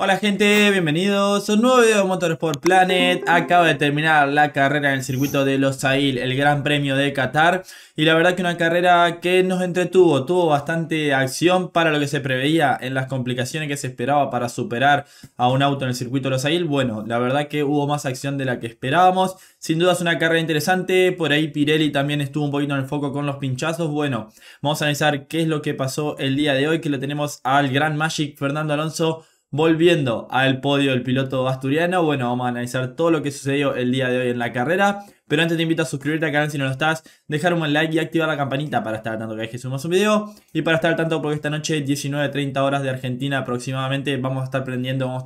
Hola gente, bienvenidos a un nuevo video de Motorsport Planet. Acaba de terminar la carrera en el circuito de Losail, el Gran Premio de Qatar. Y la verdad que una carrera que nos entretuvo, tuvo bastante acción para lo que se preveía en las complicaciones que se esperaba para superar a un auto en el circuito de Losail. Bueno, la verdad que hubo más acción de la que esperábamos. Sin duda es una carrera interesante, por ahí Pirelli también estuvo un poquito en el foco con los pinchazos. Bueno, vamos a analizar qué es lo que pasó el día de hoy, que lo tenemos al Gran Magic Fernando Alonso volviendo al podio del piloto asturiano. Bueno, vamos a analizar todo lo que sucedió el día de hoy en la carrera. Pero antes te invito a suscribirte al canal si no lo estás, dejar un buen like y activar la campanita para estar al tanto cada vez que subimos un video. Y para estar al tanto, porque esta noche 19:30 horas de Argentina aproximadamente vamos a estar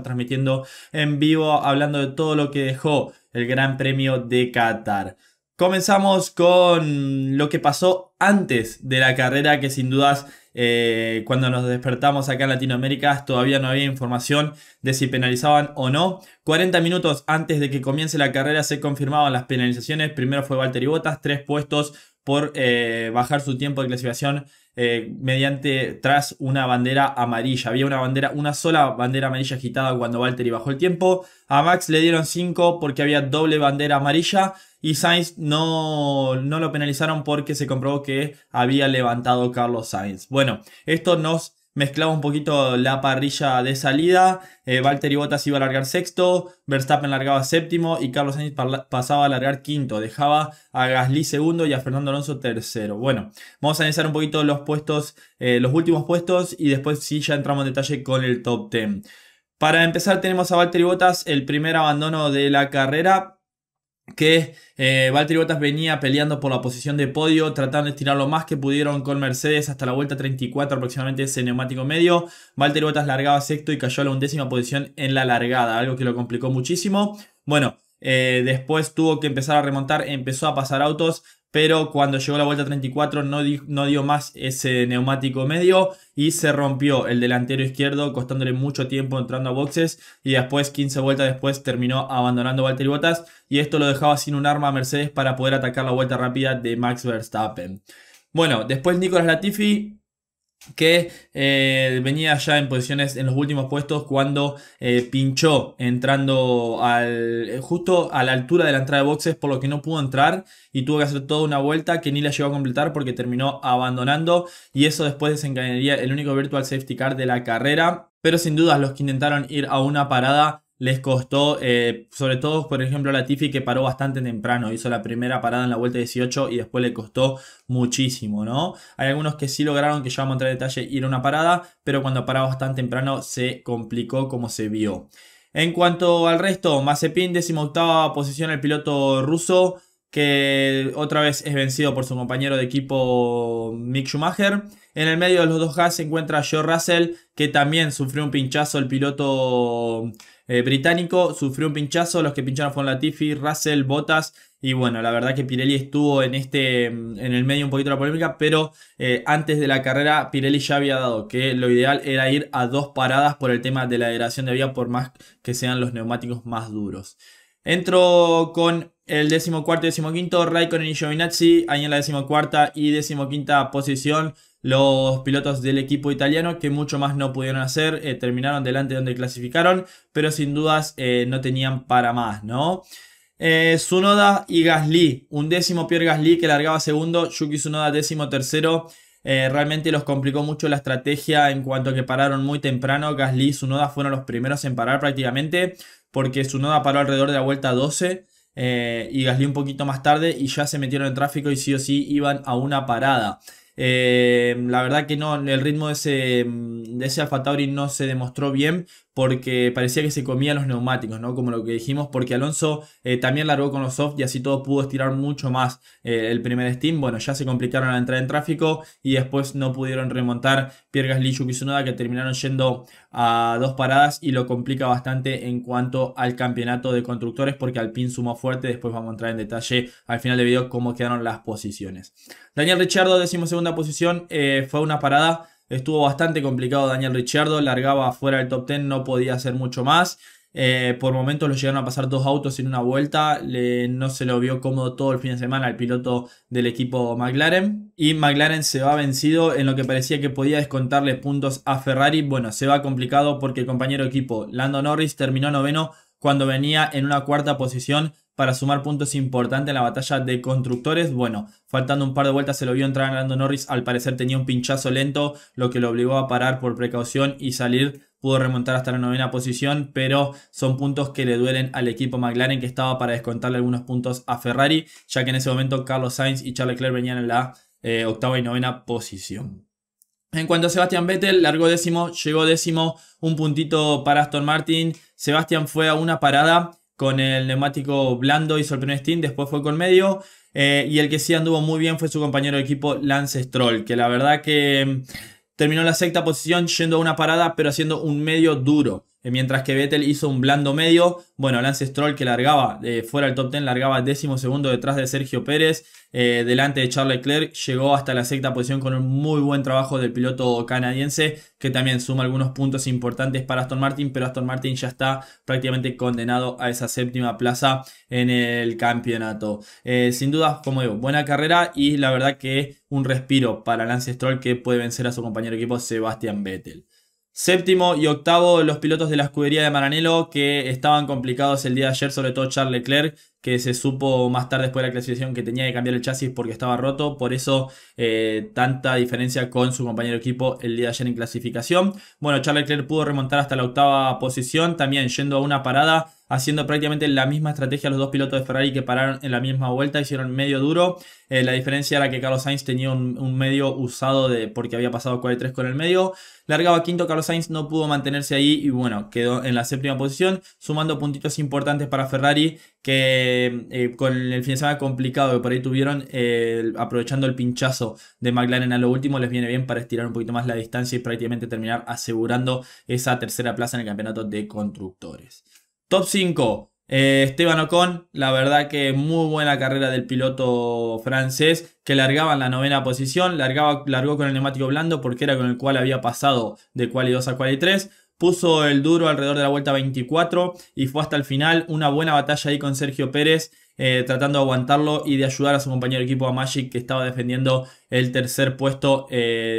transmitiendo en vivo, hablando de todo lo que dejó el Gran Premio de Qatar. Comenzamos con lo que pasó antes de la carrera, que sin dudas cuando nos despertamos acá en Latinoamérica todavía no había información de si penalizaban o no. 40 minutos antes de que comience la carrera se confirmaban las penalizaciones. Primero fue Valtteri Bottas, 3 puestos por bajar su tiempo de clasificación tras una bandera amarilla. Había una sola bandera amarilla agitada cuando Valtteri bajó el tiempo. A Max le dieron 5 porque había doble bandera amarilla. Y Sainz no lo penalizaron porque se comprobó que había levantado Carlos Sainz. Bueno, esto nos mezclaba un poquito la parrilla de salida. Valtteri Bottas iba a largar sexto, Verstappen largaba séptimo y Carlos Sainz pasaba a largar quinto. Dejaba a Gasly segundo y a Fernando Alonso tercero. Bueno, vamos a analizar un poquito los puestos, los últimos puestos, y después sí ya entramos en detalle con el top 10. Para empezar tenemos a Valtteri Bottas, el primer abandono de la carrera, que Valtteri Bottas venía peleando por la posición de podio, tratando de estirar lo más que pudieron con Mercedes hasta la vuelta 34 aproximadamente, ese neumático medio. Valtteri Bottas largaba sexto y cayó a la 11ª posición en la largada, algo que lo complicó muchísimo. Bueno, después tuvo que empezar a remontar, empezó a pasar autos, pero cuando llegó a la vuelta 34 no dio más ese neumático medio y se rompió el delantero izquierdo, costándole mucho tiempo entrando a boxes, y después 15 vueltas después terminó abandonando Valtteri Bottas, y esto lo dejaba sin un arma a Mercedes para poder atacar la vuelta rápida de Max Verstappen. Bueno, después Nicolás Latifi, que venía ya en posiciones en los últimos puestos cuando pinchó entrando justo a la altura de la entrada de boxes, por lo que no pudo entrar y tuvo que hacer toda una vuelta que ni la llegó a completar porque terminó abandonando, y eso después desencadenaría el único virtual safety car de la carrera. Pero sin dudas los que intentaron ir a una parada les costó, sobre todo por ejemplo Latifi, que paró bastante temprano, hizo la primera parada en la vuelta 18 y después le costó muchísimo, ¿no? Hay algunos que sí lograron, que ya vamos a entrar en detalle, ir a una parada, pero cuando paraba bastante temprano se complicó como se vio. En cuanto al resto, Mazepin, 18ª posición, el piloto ruso, que otra vez es vencido por su compañero de equipo Mick Schumacher. En el medio de los dos Haas se encuentra Joe Russell, que también sufrió un pinchazo, el piloto británico sufrió un pinchazo. Los que pincharon fueron Latifi, Russell, Bottas, y bueno, la verdad que Pirelli estuvo en el medio un poquito de la polémica, pero antes de la carrera Pirelli ya había dado que lo ideal era ir a dos paradas por el tema de la degradación de vía, por más que sean los neumáticos más duros. Entro con el 14º y 15º, Räikkönen y Giovinazzi, ahí en la 14ª y 15ª posición. Los pilotos del equipo italiano, que mucho más no pudieron hacer, terminaron delante donde clasificaron, pero sin dudas no tenían para más, ¿no? Tsunoda y Gasly, 11º Pierre Gasly, que largaba segundo, Yuki Tsunoda 13º. Realmente los complicó mucho la estrategia en cuanto a que pararon muy temprano. Gasly y Tsunoda fueron los primeros en parar prácticamente, porque Tsunoda paró alrededor de la vuelta 12. Y Gasly un poquito más tarde, y ya se metieron en tráfico y sí o sí iban a una parada. La verdad que no, el ritmo de ese Alfa Tauri no se demostró bien, porque parecía que se comían los neumáticos, ¿no? Como lo que dijimos, porque Alonso también largó con los soft y así todo pudo estirar mucho más el primer stint. Bueno, ya se complicaron la entrada en tráfico y después no pudieron remontar Pierre Gasly y Yuki Tsunoda, que terminaron yendo a dos paradas, y lo complica bastante en cuanto al campeonato de constructores, porque Alpine sumó fuerte. Después vamos a entrar en detalle al final del video cómo quedaron las posiciones. Daniel Ricciardo, 12ª posición, fue una parada, estuvo bastante complicado. Daniel Ricciardo largaba fuera del top 10, no podía hacer mucho más. Por momentos lo llegaron a pasar dos autos en una vuelta. No se lo vio cómodo todo el fin de semana al piloto del equipo McLaren. Y McLaren se va vencido en lo que parecía que podía descontarle puntos a Ferrari. Bueno, se va complicado porque el compañero de equipo Lando Norris terminó noveno cuando venía en una cuarta posición para sumar puntos importantes en la batalla de constructores. Bueno, faltando un par de vueltas se lo vio entrar a Lando Norris. Al parecer tenía un pinchazo lento, lo que lo obligó a parar por precaución y salir. Pudo remontar hasta la novena posición, pero son puntos que le duelen al equipo McLaren, que estaba para descontarle algunos puntos a Ferrari, ya que en ese momento Carlos Sainz y Charles Leclerc venían en la octava y novena posición. En cuanto a Sebastian Vettel, largó décimo, llegó décimo, un puntito para Aston Martin. Sebastian fue a una parada con el neumático blando, hizo el primer stint, después fue con medio. Y el que sí anduvo muy bien fue su compañero de equipo Lance Stroll, que la verdad que terminó en la sexta posición yendo a una parada pero haciendo un medio duro, mientras que Vettel hizo un blando medio. Bueno, Lance Stroll, que largaba fuera del top 10, largaba décimo segundo detrás de Sergio Pérez, delante de Charles Leclerc, llegó hasta la sexta posición con un muy buen trabajo del piloto canadiense, que también suma algunos puntos importantes para Aston Martin, pero Aston Martin ya está prácticamente condenado a esa séptima plaza en el campeonato. Sin duda, como digo, buena carrera y la verdad que un respiro para Lance Stroll, que puede vencer a su compañero de equipo Sebastian Vettel. Séptimo y octavo los pilotos de la escudería de Maranello, que estaban complicados el día de ayer, sobre todo Charles Leclerc, que se supo más tarde después de la clasificación que tenía que cambiar el chasis porque estaba roto. Por eso tanta diferencia con su compañero de equipo el día de ayer en clasificación. Bueno, Charles Leclerc pudo remontar hasta la octava posición, también yendo a una parada, haciendo prácticamente la misma estrategia los dos pilotos de Ferrari que pararon en la misma vuelta, hicieron medio duro. La diferencia era que Carlos Sainz tenía un medio usado porque había pasado Q3 con el medio. Largaba quinto, Carlos Sainz no pudo mantenerse ahí y bueno, quedó en la séptima posición, sumando puntitos importantes para Ferrari, que con el fin de semana complicado que por ahí tuvieron, aprovechando el pinchazo de McLaren a lo último, les viene bien para estirar un poquito más la distancia y prácticamente terminar asegurando esa tercera plaza en el campeonato de constructores. Top 5. Esteban Ocon, la verdad que muy buena carrera del piloto francés, que largaba en la novena posición, largó con el neumático blando porque era con el cual había pasado de quali 2 a quali 3, puso el duro alrededor de la vuelta 24 y fue hasta el final. Una buena batalla ahí con Sergio Pérez, tratando de aguantarlo y de ayudar a su compañero de equipo, a Magic, que estaba defendiendo el tercer puesto,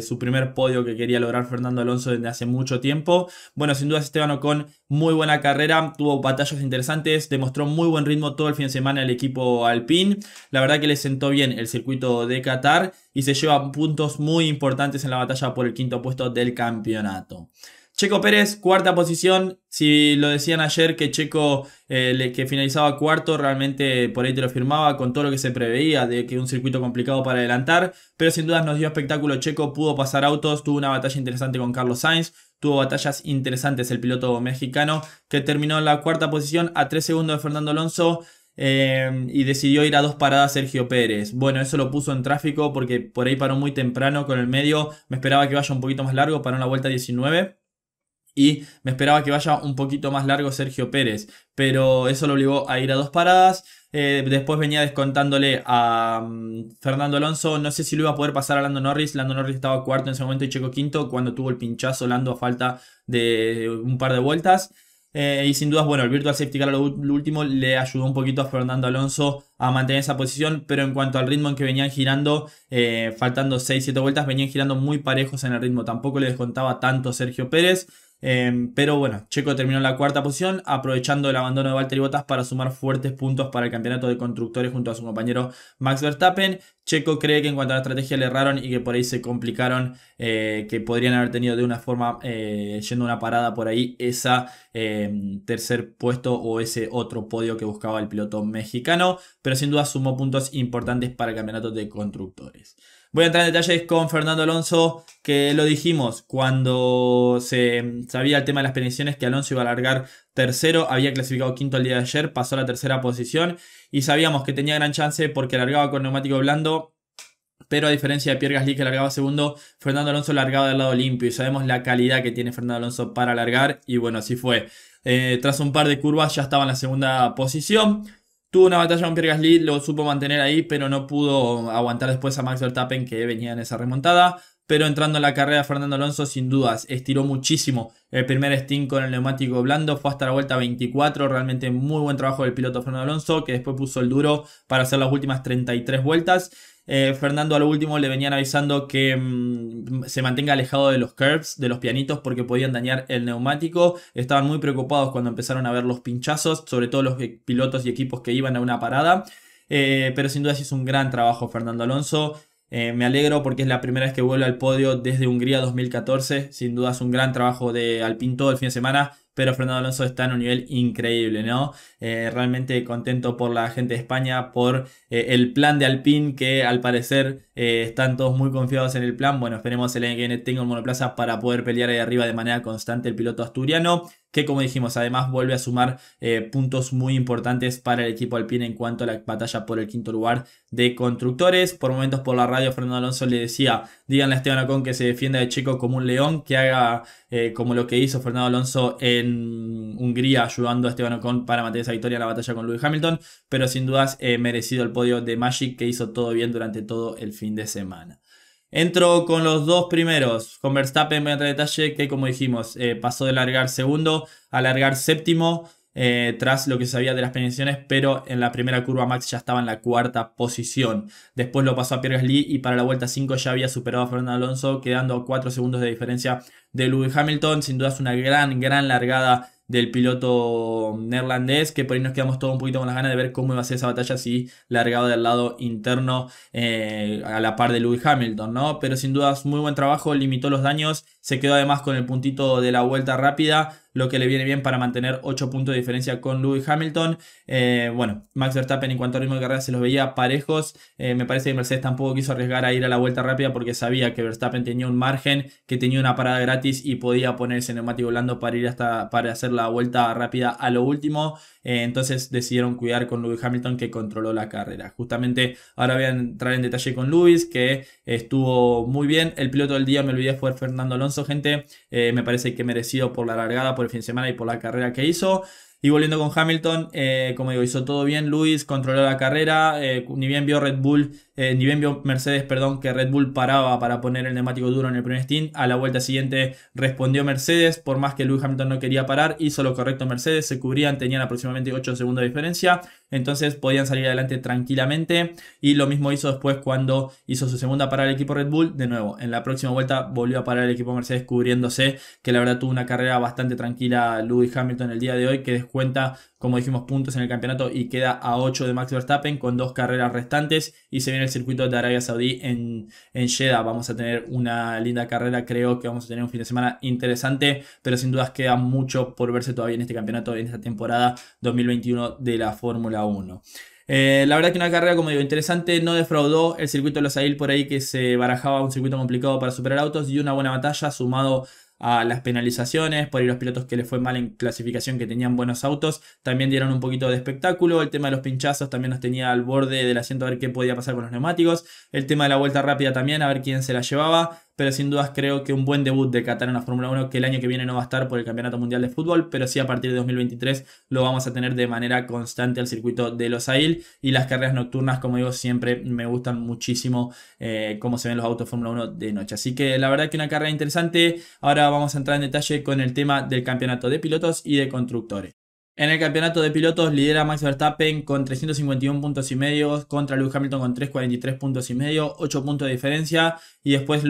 su primer podio que quería lograr Fernando Alonso desde hace mucho tiempo. Bueno, sin duda Esteban Ocon, muy buena carrera, tuvo batallas interesantes, demostró muy buen ritmo todo el fin de semana el equipo Alpine. La verdad que le sentó bien el circuito de Qatar y se lleva puntos muy importantes en la batalla por el quinto puesto del campeonato. Checo Pérez, cuarta posición. Si lo decían ayer que Checo que finalizaba cuarto, realmente por ahí te lo firmaba con todo lo que se preveía de que un circuito complicado para adelantar, pero sin dudas nos dio espectáculo. Checo pudo pasar autos, tuvo una batalla interesante con Carlos Sainz, tuvo batallas interesantes el piloto mexicano, que terminó en la cuarta posición a 3 segundos de Fernando Alonso. Y decidió ir a dos paradas Sergio Pérez. Bueno, eso lo puso en tráfico porque por ahí paró muy temprano con el medio. Me esperaba que vaya un poquito más largo, paró en la vuelta 19. Y me esperaba que vaya un poquito más largo Sergio Pérez, pero eso lo obligó a ir a dos paradas. Después venía descontándole a Fernando Alonso. No sé si lo iba a poder pasar a Lando Norris. Lando Norris estaba cuarto en ese momento y Checo quinto cuando tuvo el pinchazo Lando a falta de un par de vueltas. Y sin dudas, bueno, el Virtual Safety Car a lo último le ayudó un poquito a Fernando Alonso a mantener esa posición, pero en cuanto al ritmo en que venían girando, faltando 6-7 vueltas, venían girando muy parejos en el ritmo. Tampoco le descontaba tanto Sergio Pérez. Pero bueno, Checo terminó en la cuarta posición, aprovechando el abandono de Valtteri Bottas para sumar fuertes puntos para el campeonato de constructores junto a su compañero Max Verstappen. Checo cree que en cuanto a la estrategia le erraron y que por ahí se complicaron, que podrían haber tenido de una forma, yendo a una parada por ahí, esa tercer puesto o ese otro podio que buscaba el piloto mexicano, pero sin duda sumó puntos importantes para el campeonato de constructores. Voy a entrar en detalles con Fernando Alonso, que lo dijimos cuando se sabía el tema de las penalizaciones, que Alonso iba a largar tercero, había clasificado quinto el día de ayer, pasó a la tercera posición y sabíamos que tenía gran chance porque largaba con neumático blando. Pero a diferencia de Pierre Gasly, que largaba segundo, Fernando Alonso largaba del lado limpio y sabemos la calidad que tiene Fernando Alonso para largar y bueno, así fue. Tras un par de curvas ya estaba en la segunda posición. Tuvo una batalla con Pierre Gasly, lo supo mantener ahí, pero no pudo aguantar después a Max Verstappen, que venía en esa remontada. Pero entrando en la carrera, Fernando Alonso sin dudas estiró muchísimo el primer stint con el neumático blando. Fue hasta la vuelta 24, realmente muy buen trabajo del piloto Fernando Alonso, que después puso el duro para hacer las últimas 33 vueltas. Fernando a lo último le venían avisando que se mantenga alejado de los curbs, de los pianitos, porque podían dañar el neumático. Estaban muy preocupados cuando empezaron a ver los pinchazos, sobre todo los pilotos y equipos que iban a una parada. Pero sin duda hizo un gran trabajo Fernando Alonso. Me alegro porque es la primera vez que vuelve al podio desde Hungría 2014. Sin duda es un gran trabajo de Alpine todo el fin de semana. Pero Fernando Alonso está en un nivel increíble, ¿no? Realmente contento por la gente de España, por el plan de Alpine, que al parecer están todos muy confiados en el plan. Bueno, esperemos el año que viene tenga un monoplaza para poder pelear ahí arriba de manera constante el piloto asturiano, que como dijimos, además vuelve a sumar puntos muy importantes para el equipo Alpine en cuanto a la batalla por el quinto lugar de constructores. Por momentos por la radio Fernando Alonso le decía, díganle a Esteban Ocon que se defienda de Checo como un león, que haga como lo que hizo Fernando Alonso en Hungría, ayudando a Esteban Ocon para mantener esa victoria en la batalla con Lewis Hamilton. Pero sin dudas merecido el podio de Magic, que hizo todo bien durante todo el fin de semana. Entro con los dos primeros. Con Verstappen voy a entrar en detalle, que como dijimos pasó de largar segundo a largar séptimo, tras lo que sabía de las penalizaciones, pero en la primera curva Max ya estaba en la cuarta posición. Después lo pasó a Pierre Gasly y para la vuelta 5 ya había superado a Fernando Alonso, quedando a 4 segundos de diferencia de Lewis Hamilton. Sin duda es una gran largada del piloto neerlandés, que por ahí nos quedamos todos un poquito con las ganas de ver cómo iba a ser esa batalla si largaba del lado interno a la par de Lewis Hamilton, ¿no? Pero sin dudas muy buen trabajo, limitó los daños, se quedó además con el puntito de la vuelta rápida, lo que le viene bien para mantener 8 puntos de diferencia con Lewis Hamilton. Bueno, Max Verstappen en cuanto a ritmo de carrera se los veía parejos. Me parece que Mercedes tampoco quiso arriesgar a ir a la vuelta rápida porque sabía que Verstappen tenía un margen, que tenía una parada gratis y podía ponerse neumático blando para ir hasta, para hacer la vuelta rápida a lo último. Entonces decidieron cuidar con Lewis Hamilton, que controló la carrera. Justamente ahora voy a entrar en detalle con Lewis, que estuvo muy bien. El piloto del día, me olvidé, fue Fernando Alonso, gente. Me parece que merecido por la largada, por el fin de semana y por la carrera que hizo. Y volviendo con Hamilton, como digo, hizo todo bien. Lewis controló la carrera, ni bien vio Mercedes, que Red Bull paraba para poner el neumático duro en el primer stint. A la vuelta siguiente respondió Mercedes, por más que Lewis Hamilton no quería parar, hizo lo correcto Mercedes, se cubrían, tenían aproximadamente 8 segundos de diferencia, entonces podían salir adelante tranquilamente. Y lo mismo hizo después cuando hizo su segunda parada el equipo Red Bull. De nuevo, en la próxima vuelta volvió a parar el equipo Mercedes cubriéndose, que la verdad tuvo una carrera bastante tranquila Lewis Hamilton el día de hoy, que descuenta, como dijimos, puntos en el campeonato y queda a 8 de Max Verstappen con 2 carreras restantes, y se viene el circuito de Arabia Saudí en Jeddah. Vamos a tener una linda carrera, creo que vamos a tener un fin de semana interesante, pero sin dudas queda mucho por verse todavía en este campeonato, en esta temporada 2021 de la Fórmula 1. La verdad que una carrera, como digo, interesante, no defraudó. El circuito de Losail por ahí, que se barajaba un circuito complicado para superar autos, y una buena batalla sumado a las penalizaciones, por ahí los pilotos que les fue mal en clasificación, que tenían buenos autos, también dieron un poquito de espectáculo. El tema de los pinchazos también nos tenía al borde del asiento a ver qué podía pasar con los neumáticos. El tema de la vuelta rápida también, a ver quién se la llevaba. Pero sin dudas creo que un buen debut de Qatar en la Fórmula 1, que el año que viene no va a estar por el Campeonato Mundial de Fútbol, pero sí a partir de 2023 lo vamos a tener de manera constante al circuito de Losail. Y las carreras nocturnas, como digo, siempre me gustan muchísimo cómo se ven los autos Fórmula 1 de noche. Así que la verdad que una carrera interesante. Ahora vamos a entrar en detalle con el tema del campeonato de pilotos y de constructores. En el campeonato de pilotos lidera Max Verstappen con 351 puntos y medio, contra Lewis Hamilton con 343 puntos y medio, 8 puntos de diferencia. Y después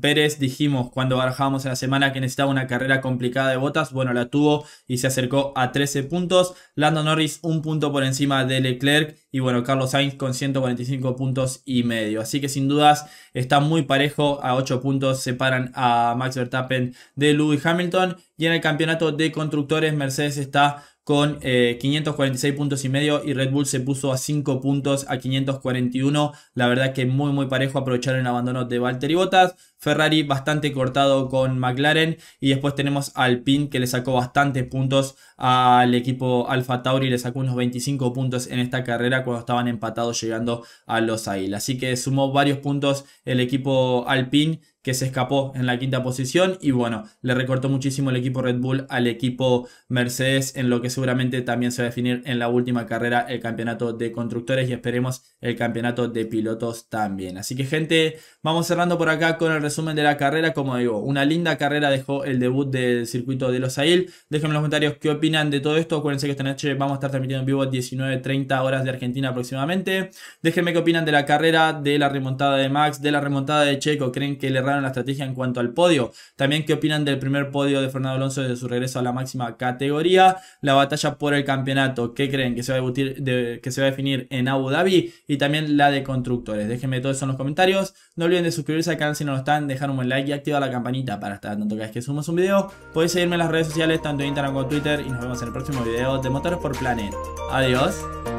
Pérez, dijimos cuando barajábamos en la semana que necesitaba una carrera complicada de Bottas, bueno, la tuvo y se acercó a 13 puntos. Lando Norris un punto por encima de Leclerc y bueno, Carlos Sainz con 145 puntos y medio. Así que sin dudas está muy parejo, a 8 puntos separan a Max Verstappen de Lewis Hamilton. Y en el campeonato de constructores Mercedes está con 546 puntos y medio, y Red Bull se puso a 5 puntos, a 541. La verdad que muy parejo. Aprovecharon el abandono de Valtteri Bottas. Ferrari bastante cortado con McLaren, y después tenemos Alpine, que le sacó bastantes puntos al equipo Alfa Tauri, le sacó unos 25 puntos en esta carrera cuando estaban empatados llegando a Losail. Así que sumó varios puntos el equipo Alpine, que se escapó en la quinta posición y bueno, le recortó muchísimo el equipo Red Bull al equipo Mercedes en lo que seguramente también se va a definir en la última carrera el campeonato de constructores y esperemos el campeonato de pilotos también. Así que gente, vamos cerrando por acá con el resumen de la carrera. Como digo, una linda carrera dejó el debut del circuito de Losail. Déjenme en los comentarios qué opinan de todo esto. Acuérdense que esta noche vamos a estar transmitiendo en vivo 19:30 horas de Argentina aproximadamente. Déjenme qué opinan de la carrera, de la remontada de Max, de la remontada de Checo. ¿Creen que le erraron la estrategia en cuanto al podio? También qué opinan del primer podio de Fernando Alonso desde su regreso a la máxima categoría. La batalla por el campeonato, ¿qué creen que se va a definir en Abu Dhabi? Y también la de constructores. Déjenme todo eso en los comentarios. No olviden de suscribirse al canal si no lo están, dejar un buen like y activar la campanita para estar tanto cada vez que subamos un video. Podéis seguirme en las redes sociales, tanto en Instagram como en Twitter, y nos vemos en el próximo video de Motorsport Planet. Adiós.